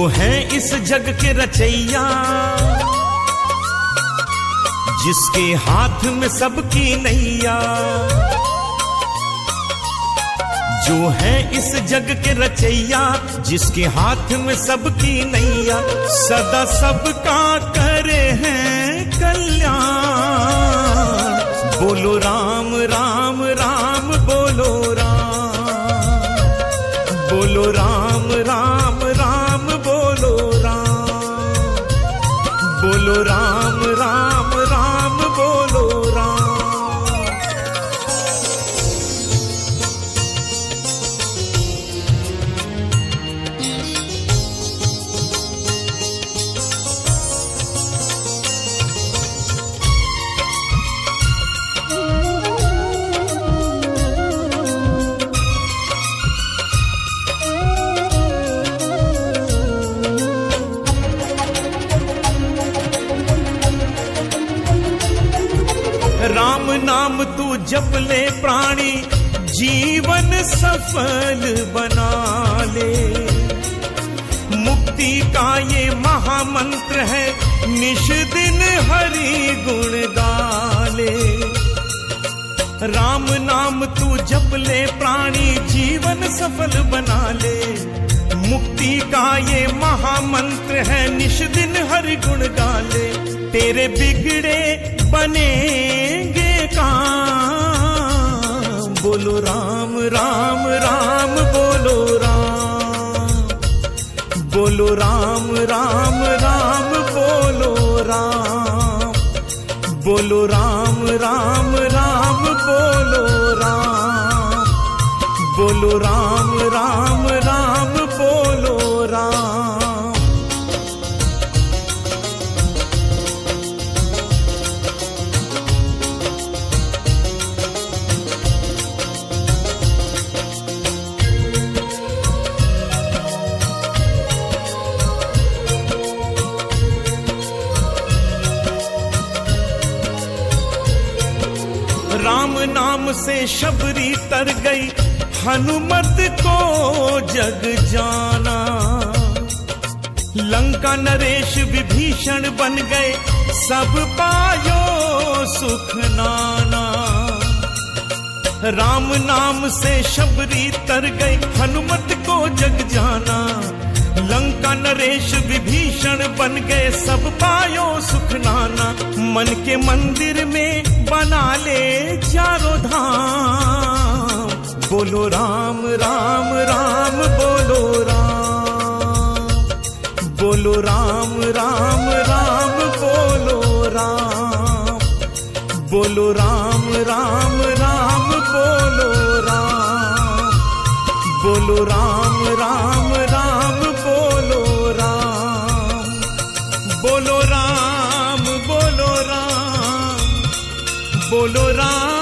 जो है इस जग के रचैया, जिसके हाथ में सबकी नैया। जो है इस जग के रचैया, जिसके हाथ में सबकी नैया। सदा सबका करे हैं कल्याण। बोलो राम राम राम, बोलो राम, बोलो राम राम राम, बोलो राम, बोलो राम राम राम, बोलो राम। राम नाम तू जप ले प्राणी, जीवन सफल बना ले। मुक्ति का ये महामंत्र है, निश दिन हरि गुण गाले। राम नाम तू जप ले प्राणी, जीवन सफल बना ले। मुक्ति का ये महामंत्र है, निश दिन हरि गुण गाले। तेरे बिगड़े बनेंगे काम। बोलो राम राम राम, बोलो राम, बोलो राम राम राम, बोलो राम, बोलो राम राम राम, बोलो राम, बोलो राम राम राम, बोलो राम। राम नाम से शबरी तर गई, हनुमत को जग जाना। लंका नरेश विभीषण बन गए, सब पायो सुख नाना। राम नाम से शबरी तर गई, हनुमत को जग जाना। लंका नरेश विभीषण बन गए, सब पायो सुख नाना। मन के मंदिर में बना ले चारों धाम। बोलो राम राम राम, बोलो राम, बोलो राम राम राम, बोलो राम, बोलो राम राम राम, बोलो राम, बोलो राम राम राम, बोलो राम, बोलो राम, बोलो राम, बोलो राम।